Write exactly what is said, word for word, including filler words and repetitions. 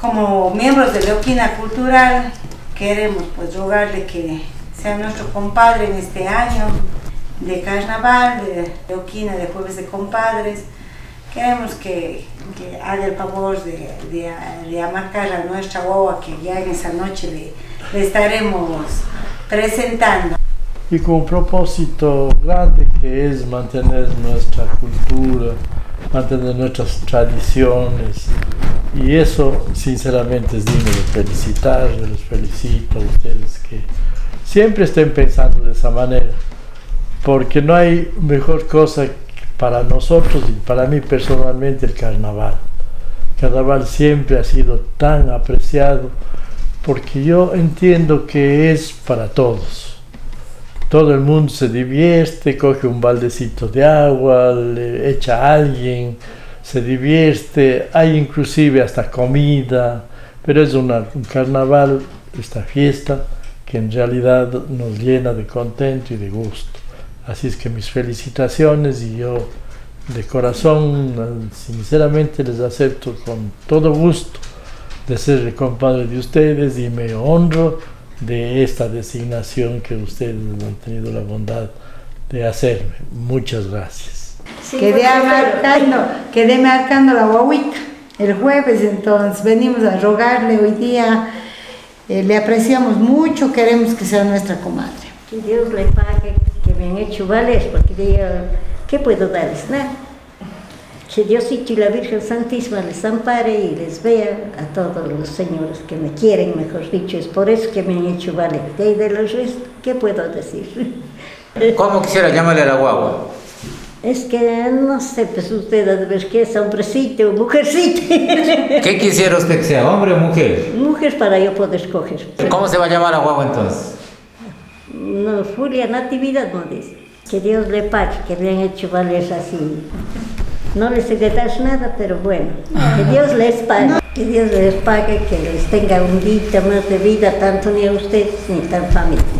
Como miembros de Leoquina Cultural queremos pues rogarle que sea nuestro compadre en este año de carnaval, de Leoquina, de Jueves de Compadres. Queremos que, que haga el favor de, de, de amarcar a nuestra boa, que ya en esa noche le, le estaremos presentando. Y con un propósito grande que es mantener nuestra cultura, mantener nuestras tradiciones. Y eso, sinceramente, es digno de felicitar. Yo les felicito a ustedes que siempre estén pensando de esa manera, porque no hay mejor cosa para nosotros y para mí personalmente el carnaval. El carnaval siempre ha sido tan apreciado, porque yo entiendo que es para todos. Todo el mundo se divierte, coge un baldecito de agua, le echa a alguien, se divierte, hay inclusive hasta comida, pero es una, un carnaval, esta fiesta, que en realidad nos llena de contento y de gusto. Así es que mis felicitaciones, y yo de corazón, sinceramente, les acepto con todo gusto de ser el compadre de ustedes, y me honro de esta designación que ustedes han tenido la bondad de hacerme. Muchas gracias. Sí, quedé, marcando, quedé marcando la guaguita el jueves, entonces venimos a rogarle hoy día, eh, le apreciamos mucho, queremos que sea nuestra comadre. Que Dios le pague, que me han hecho valer, porque digo, ¿qué puedo darles? Nada. Que Diosito y la Virgen Santísima les ampare y les vea a todos los señores que me quieren, mejor dicho, es por eso que me han hecho valer. De ahí de los restos, ¿qué puedo decir? ¿Cómo quisiera llamarle a la guagua? Es que no sé, pues usted ha de ver que es hombrecito o mujercito. ¿Qué quisiera usted que sea, hombre o mujer? Mujer, para yo poder escoger. ¿Cómo se va a llamar la guagua entonces? No, Julia Natividad no dice. Que Dios le pague, que le han hecho valer así. No les heredas nada, pero bueno, que Dios les pague. Que Dios les pague, que les tenga un día más de vida, tanto ni a ustedes ni a la familia.